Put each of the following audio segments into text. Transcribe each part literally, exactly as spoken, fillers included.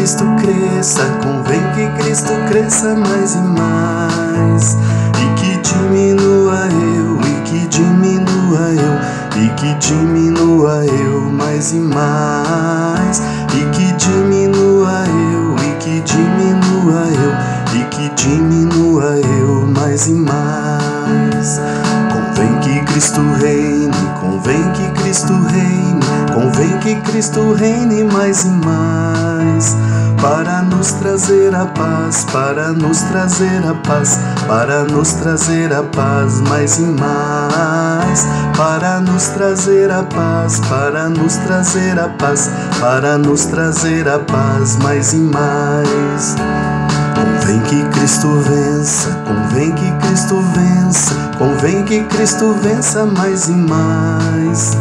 Cristo cresça, convém que Cristo cresça mais e mais, e que diminua eu, e que diminua eu, e que diminua eu mais e mais, e que diminua eu, e que diminua eu, e que diminua eu mais e mais. Convém que Cristo reine, convém que Cristo reine, convém que Cristo reine mais e mais, para nos trazer a paz, para nos trazer a paz, para nos trazer a paz mais e mais, para nos trazer a paz, para nos trazer a paz, para nos trazer a paz mais e mais. Convém que Cristo vença, convém que Cristo vença, convém que Cristo vença mais e mais,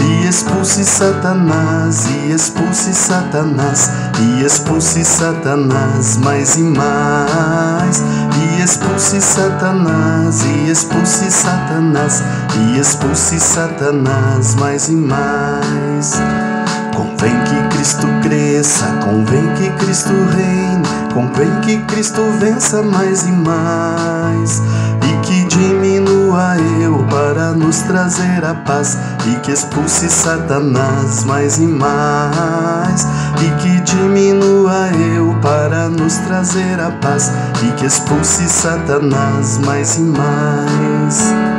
e expulse Satanás, e expulse Satanás, e expulse Satanás mais e mais, e expulse Satanás, e expulse Satanás, e expulse Satanás mais e mais. Convém que Cristo cresça, convém que Cristo reine, convém que Cristo vença mais e mais, e que diminua eu para nos trazer a paz, e que expulse Satanás mais e mais, e que diminua eu para nos trazer a paz, e que expulse Satanás mais e mais.